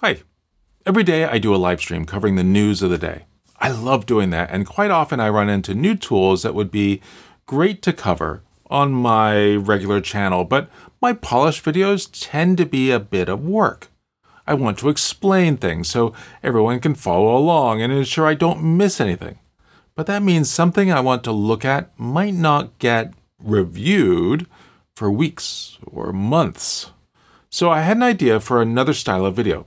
Hi. Every day I do a live stream covering the news of the day. I love doing that, and quite often I run into new tools that would be great to cover on my regular channel, but my polished videos tend to be a bit of work. I want to explain things so everyone can follow along and ensure I don't miss anything. But that means something I want to look at might not get reviewed for weeks or months. So I had an idea for another style of video.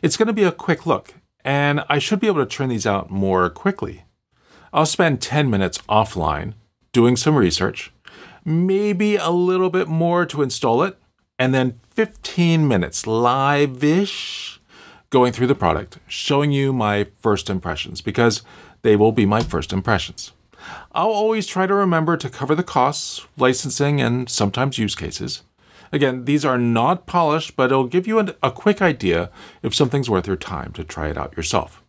It's going to be a quick look, and I should be able to turn these out more quickly. I'll spend 10 minutes offline doing some research, maybe a little bit more to install it, and then 15 minutes live-ish going through the product, showing you my first impressions, because they will be my first impressions. I'll always try to remember to cover the costs, licensing, and sometimes use cases. Again, these are not polished, but it'll give you a quick idea if something's worth your time to try it out yourself.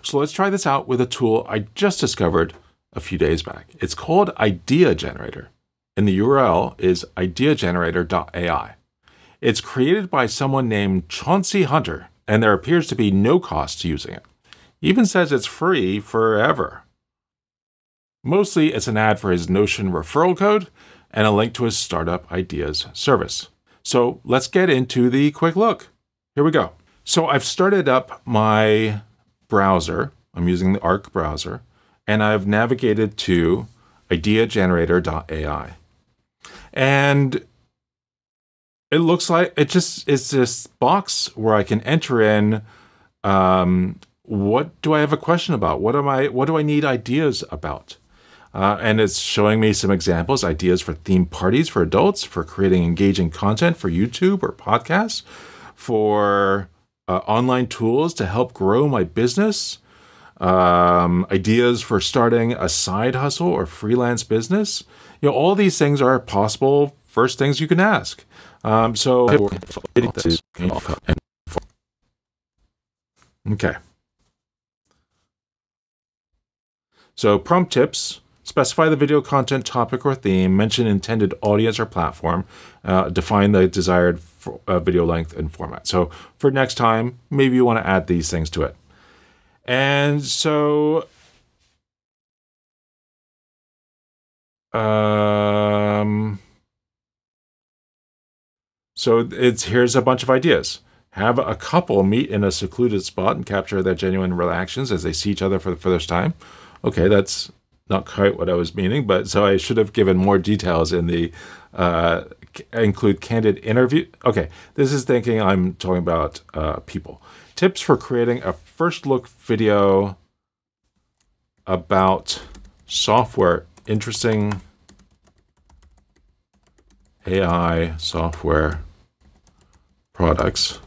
So let's try this out with a tool I just discovered a few days back. It's called Idea Generator, and the URL is ideagenerator.ai. It's created by someone named Chauncey Hunter, and there appears to be no cost to using it. He even says it's free forever. Mostly it's an ad for his Notion referral code and a link to his Startup Ideas service. So let's get into the quick look. Here we go. So I've started up my browser. I'm using the Arc browser, and I've navigated to ideagenerator.ai. And it looks like it's this box where I can enter in what do I have a question about? What do I need ideas about? And it's showing me some examples, ideas for theme parties for adults, for creating engaging content for YouTube or podcasts, for online tools to help grow my business, ideas for starting a side hustle or freelance business. You know, all these things are possible first things you can ask. Okay. So prompt tips. Specify the video content topic or theme, mention intended audience or platform, define the desired video length and format. So for next time, maybe you want to add these things to it. And so here's a bunch of ideas. Have a couple meet in a secluded spot and capture their genuine reactions as they see each other for the first time. Okay, that's not quite what I was meaning, but so I should have given more details in the include candid interview. Okay, this is thinking I'm talking about people. Tips for creating a first look video about software, interesting AI software products.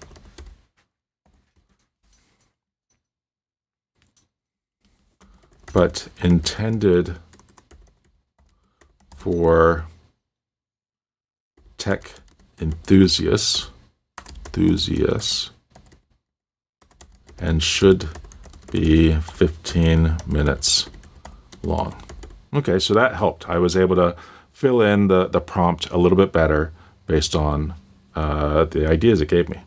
But intended for tech enthusiasts, and should be 15 minutes long. Okay, so that helped. I was able to fill in the prompt a little bit better based on the ideas it gave me.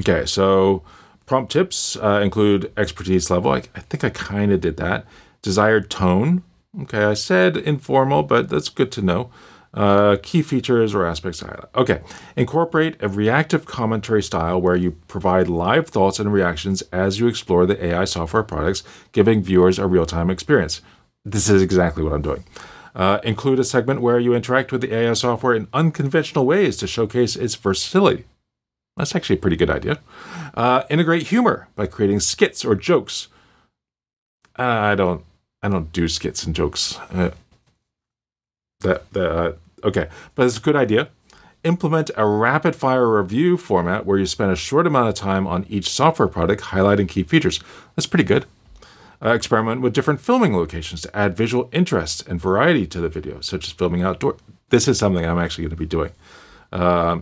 Okay, so prompt tips include expertise level. I think I kind of did that. Desired tone. Okay, I said informal, but that's good to know. Key features or aspects. Okay, incorporate a reactive commentary style where you provide live thoughts and reactions as you explore the AI software products, giving viewers a real-time experience. This is exactly what I'm doing. Include a segment where you interact with the AI software in unconventional ways to showcase its versatility. That's actually a pretty good idea. Integrate humor by creating skits or jokes. I don't do skits and jokes. Okay, but it's a good idea. Implement a rapid fire review format where you spend a short amount of time on each software product, highlighting key features. That's pretty good. Experiment with different filming locations to add visual interest and variety to the video, such as filming outdoor. This is something I'm actually going to be doing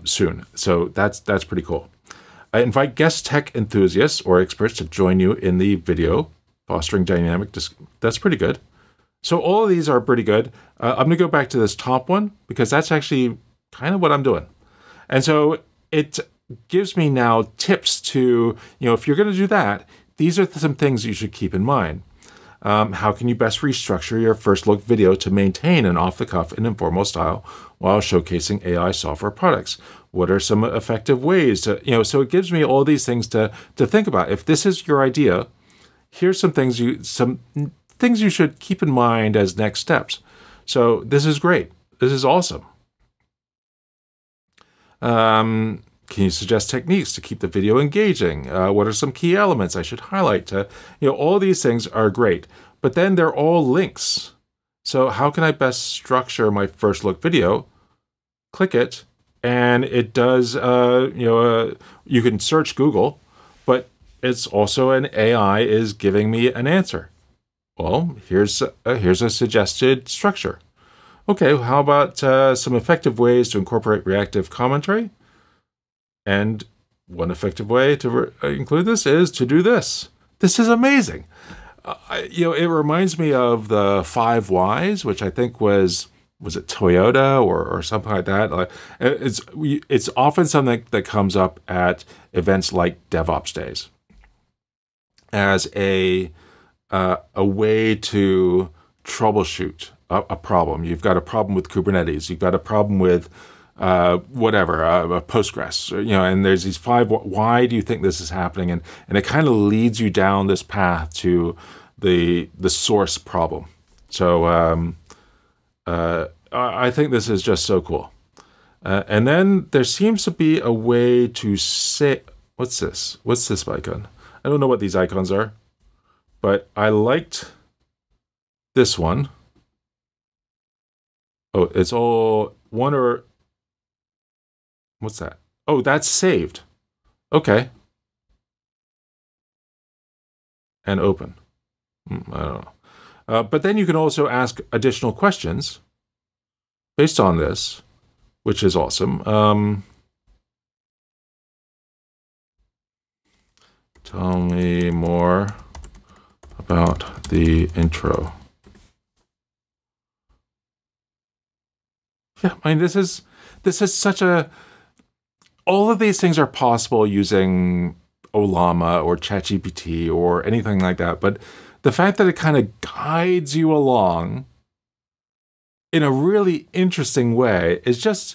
soon. So that's pretty cool. I invite guest tech enthusiasts or experts to join you in the video, fostering dynamic discussion. That's pretty good. So all of these are pretty good. I'm going to go back to this top one because that's actually kind of what I'm doing. And so it gives me now tips to, you know, if you're going to do that, these are some things you should keep in mind. How can you best restructure your first look video to maintain an off-the-cuff and informal style while showcasing AI software products? What are some effective ways to, you know, so it gives me all these things to think about. If this is your idea, here's some things you should keep in mind as next steps. So this is great. This is awesome. Can you suggest techniques to keep the video engaging? What are some key elements I should highlight? You know, all these things are great, but then they're all links. So how can I best structure my first look video? Click it, and it does. You can search Google, but it's also an AI is giving me an answer. Well, here's a suggested structure. Okay, how about some effective ways to incorporate reactive commentary? And one effective way to include this is to do this. This is amazing. You know, it reminds me of the 5 Whys, which I think was it Toyota or something like that. It's often something that comes up at events like DevOps days as a way to troubleshoot a problem. You've got a problem with Kubernetes. You've got a problem with Postgres, you know, and there's these 5, why do you think this is happening? And it kind of leads you down this path to the source problem. So I think this is just so cool. And then there seems to be a way to say, what's this? What's this icon? I don't know what these icons are, but I liked this one. Oh, it's all one or... What's that? Oh, that's saved. Okay. And open. I don't know. But then you can also ask additional questions based on this, which is awesome. Tell me more about the intro. Yeah, I mean, this is such a... All of these things are possible using Olama or ChatGPT or anything like that. But the fact that it kind of guides you along in a really interesting way is just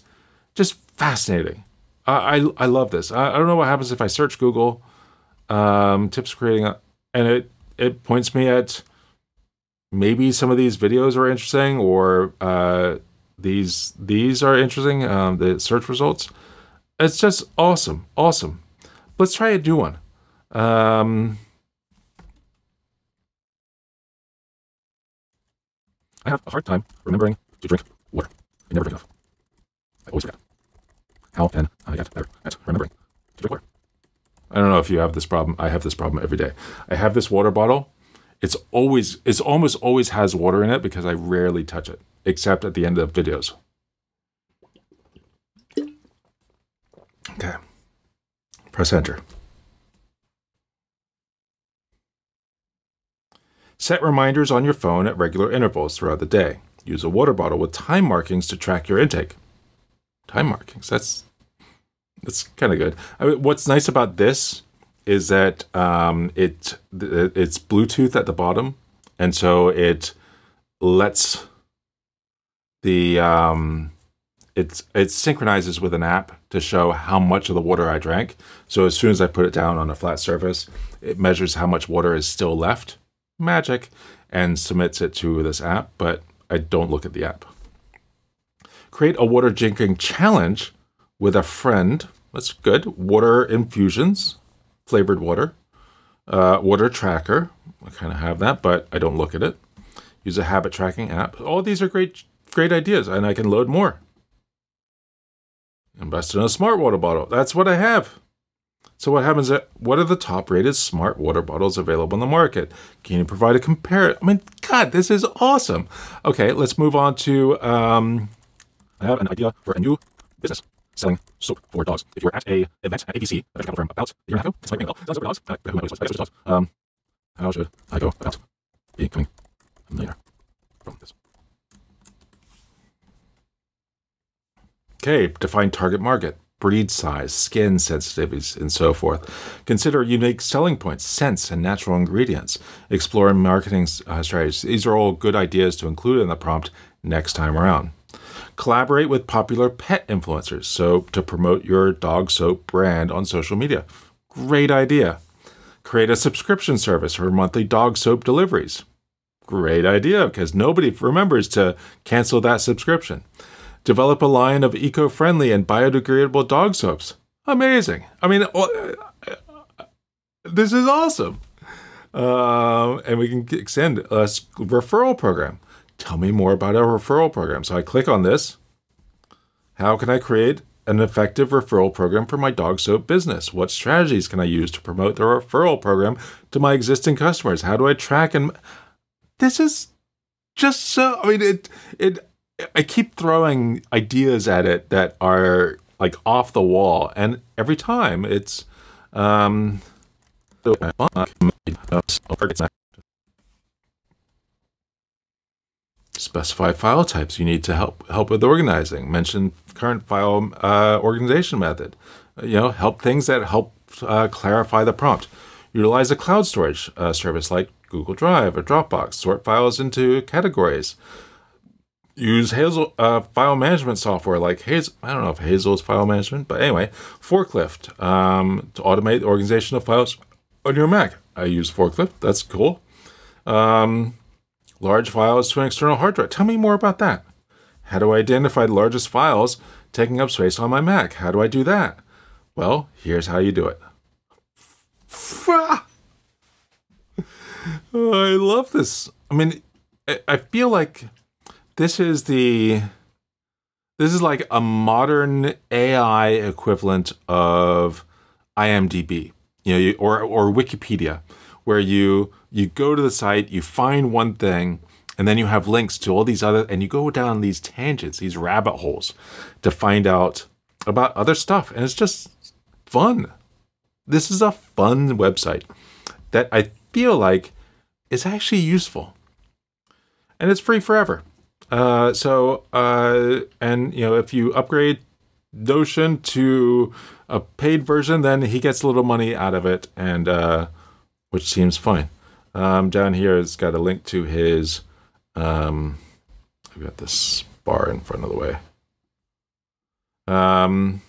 fascinating. I love this. I don't know what happens if I search Google tips creating, and it points me at maybe some of these videos are interesting or these are interesting, the search results. It's just awesome, awesome. Let's try a new one. I have a hard time remembering to drink water. I never drink enough. I always forget. How can I get better at remembering to drink water? I don't know if you have this problem. I have this problem every day. I have this water bottle. It's almost always has water in it because I rarely touch it, except at the end of videos. Okay, press enter. Set reminders on your phone at regular intervals throughout the day. Use a water bottle with time markings to track your intake. Time markings, that's kind of good. I mean, what's nice about this is that it's Bluetooth at the bottom, and so it lets the... It synchronizes with an app to show how much of the water I drank. So as soon as I put it down on a flat surface, it measures how much water is still left, magic, and submits it to this app, but I don't look at the app. Create a water drinking challenge with a friend. That's good. Water infusions, flavored water, water tracker. I kind of have that, but I don't look at it. Use a habit tracking app. All these are great ideas, and I can load more. Invest in a smart water bottle. That's what I have. So what happens at, what are the top rated smart water bottles available in the market? Can you provide a compare? I mean, God, this is awesome. Okay, let's move on to, I have an idea for a new business selling soap for dogs. If you're at a event at ABC, I should confirm about a year and a half ago, this might ring a bell. Dogs over dogs. Dogs. How should I go about becoming a millionaire from this? Okay, define target market. breed size, skin sensitivities, and so forth. Consider unique selling points, scents, and natural ingredients. Explore marketing strategies. These are all good ideas to include in the prompt next time around. Collaborate with popular pet influencers, so to promote your dog soap brand on social media. Great idea. Create a subscription service for monthly dog soap deliveries. Great idea, because nobody remembers to cancel that subscription. Develop a line of eco-friendly and biodegradable dog soaps. Amazing. I mean, this is awesome. And we can extend a referral program. Tell me more about a referral program. So I click on this. How can I create an effective referral program for my dog soap business? What strategies can I use to promote the referral program to my existing customers? How do I track and... This is just so... I mean, I keep throwing ideas at it that are like off the wall, and every time it's specify file types you need to help with organizing. Mention current file organization method. Help things that help clarify the prompt. Utilize a cloud storage service like Google Drive or Dropbox. Sort files into categories. Use Hazel file management software like Hazel. I don't know if Hazel is file management, but anyway, Forklift to automate the organization of files on your Mac. I use Forklift. That's cool. Large files to an external hard drive. Tell me more about that. How do I identify the largest files taking up space on my Mac? How do I do that? Well, here's how you do it. I love this. I mean, I feel like... This is like a modern AI equivalent of IMDb, or Wikipedia, where you go to the site, you find one thing, and then you have links to all these other, and you go down these tangents, these rabbit holes, to find out about other stuff, and it's just fun. This is a fun website that I feel like is actually useful, and it's free forever. And if you upgrade Notion to a paid version, then he gets a little money out of it, and which seems fine. Down here it's got a link to his I've got this bar in front of the way. To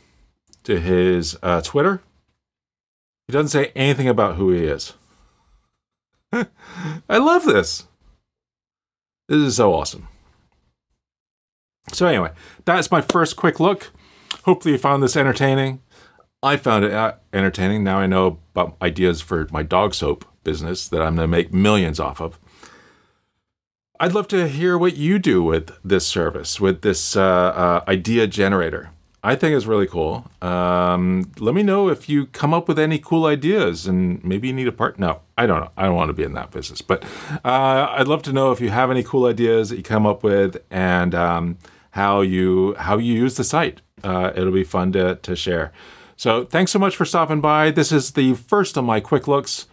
his Twitter. He doesn't say anything about who he is. I love this. This is so awesome. So anyway, that's my first quick look. Hopefully you found this entertaining. I found it entertaining. Now I know about ideas for my dog soap business that I'm going to make millions off of. I'd love to hear what you do with this service, with this idea generator. I think it's really cool. Let me know if you come up with any cool ideas, and maybe you need a part. No, I don't know. I don't want to be in that business, but I'd love to know if you have any cool ideas that you come up with, and how you use the site. It'll be fun to share. So thanks so much for stopping by. This is the first of my quick looks.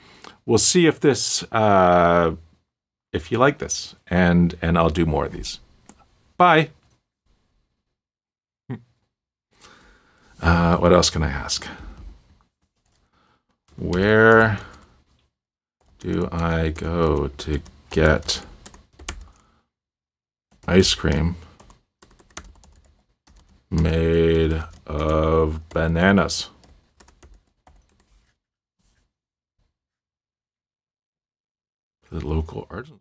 We'll see if this if you like this, and I'll do more of these. Bye. What else can I ask? Where do I go to get ice cream made of bananas? The local artisan.